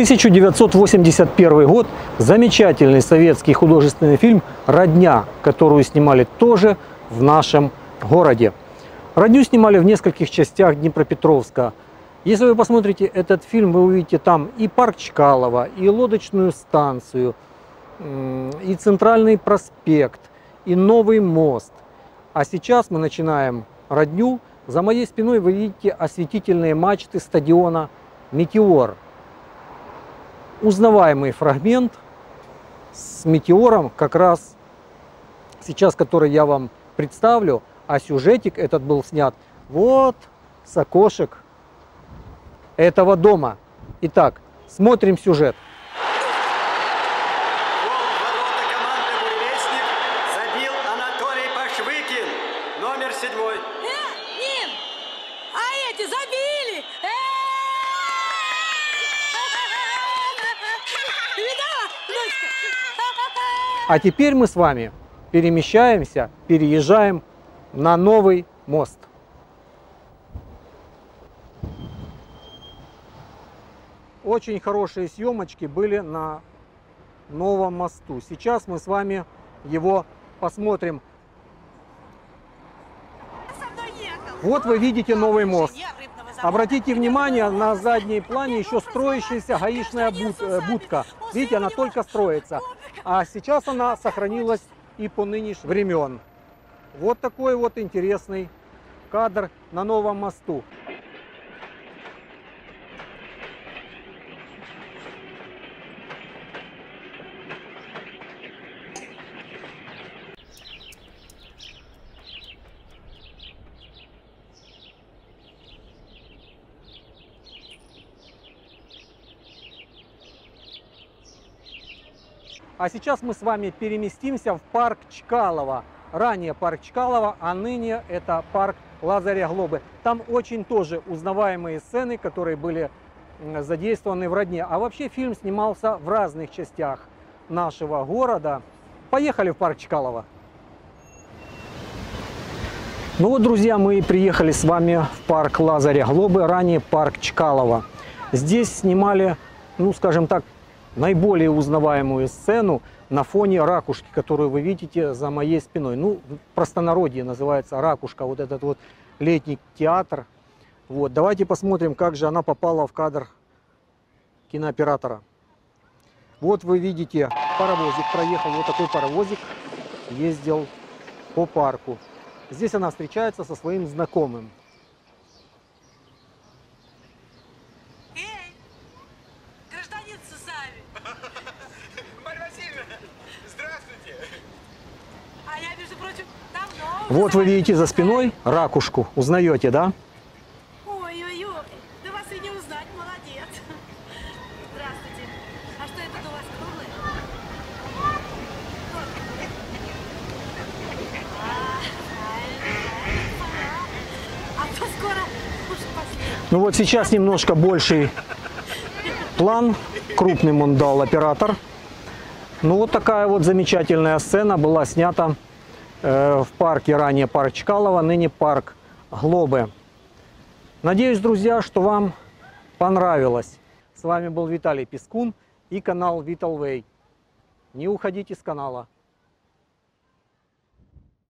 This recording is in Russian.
1981 год. Замечательный советский художественный фильм «Родня», которую снимали тоже в нашем городе. «Родню» снимали в нескольких частях Днепропетровска. Если вы посмотрите этот фильм, вы увидите там и парк Чкалова, и лодочную станцию, и центральный проспект, и новый мост. А сейчас мы начинаем «Родню». За моей спиной вы видите осветительные мачты стадиона «Метеор». Узнаваемый фрагмент с «Метеором», как раз сейчас, который я вам представлю. А сюжетик этот был снят вот с окошек этого дома. Итак, смотрим сюжет. А теперь мы с вами перемещаемся, переезжаем на новый мост. Очень хорошие съемочки были на новом мосту. Сейчас мы с вами его посмотрим. Вот вы видите новый мост. Обратите внимание, на заднем плане еще строящаяся гаишная будка. Видите, она только строится. А сейчас она сохранилась и по нынешним времен. Вот такой вот интересный кадр на новом мосту. А сейчас мы с вами переместимся в парк Чкалова. Ранее парк Чкалова, а ныне это парк Лазаря Глобы. Там очень тоже узнаваемые сцены, которые были задействованы в «Родне». А вообще фильм снимался в разных частях нашего города. Поехали в парк Чкалова. Ну вот, друзья, мы и приехали с вами в парк Лазаря Глобы, ранее парк Чкалова. Здесь снимали, ну скажем так, наиболее узнаваемую сцену на фоне ракушки, которую вы видите за моей спиной. Ну, в простонародье называется ракушка, вот этот вот летний театр. Вот, давайте посмотрим, как же она попала в кадр кинооператора. Вот вы видите, паровозик проехал, вот такой паровозик ездил по парку. Здесь она встречается со своим знакомым. Вот вы видите за спиной ракушку. Узнаете, да? Ой-ой-ой, да вас и не узнать, молодец. Здравствуйте. А что это у вас круглое? А то скоро уж последний. Ну вот сейчас немножко больший план. Крупным он дал оператор. Ну вот такая вот замечательная сцена была снята в парке, ранее парк Чкалова, ныне парк Глобы. Надеюсь, друзья, что вам понравилось. С вами был Виталий Пискун и канал Vital Way. Не уходите с канала.